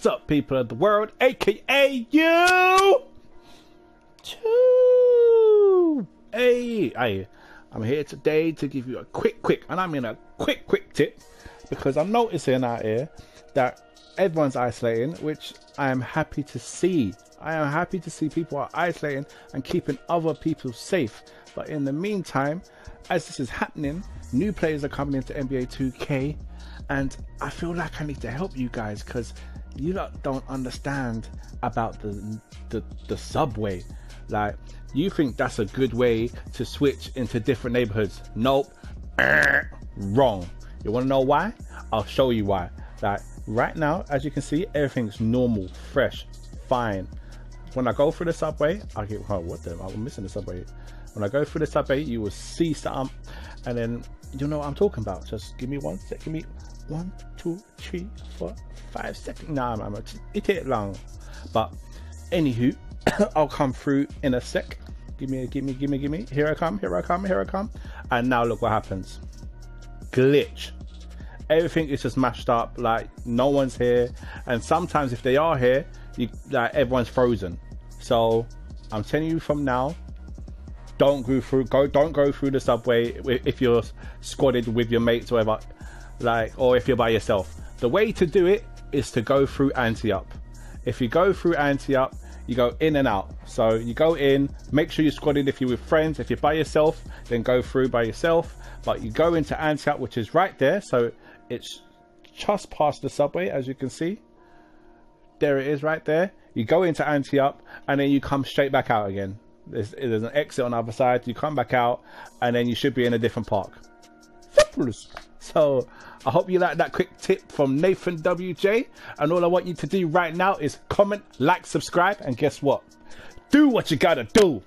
What's up, people of the world, aka you? Hey, I'm here today to give you a quick, and I mean a quick tip, because I'm noticing out here that everyone's isolating, which I am happy to see. I am happy to see people are isolating and keeping other people safe. But in the meantime, as this is happening, new players are coming into NBA 2K, and I feel like I need to help you guys, because you lot don't understand about the subway. Like, you think that's a good way to switch into different neighborhoods. Nope, wrong. You want to know why? I'll show you why. Like, right now, as you can see, everything's normal, fresh, fine. When I go through the subway, I get, oh, what the, I'm missing the subway. When I go through the subway, you will see something, and then you know what I'm talking about. Just give me 1 second, give me 1, 2, 3, 4, 5 seconds. Nah, man, it take long. But anywho, I'll come through in a sec. Give me. Here I come. And now look what happens. Glitch. Everything is just mashed up. Like, no one's here. And sometimes if they are here, like, everyone's frozen. So I'm telling you from now, don't go through the subway if you're squatted with your mates or whatever, like, or if you're by yourself. The way to do it is to go through Ante-Up. If you go through Ante-Up, you go in and out. So you go in, make sure you're squatted if you're with friends. If you're by yourself, then go through by yourself. But you go into Ante-Up, which is right there. So it's just past the subway, as you can see. There it is right there. You go into Ante-Up and then you come straight back out again. There's an exit on the other side. You come back out and then you should be in a different park. So I hope you like that quick tip from Nathan WJ, and all I want you to do right now is comment, like, subscribe, and guess what? Do what you gotta do.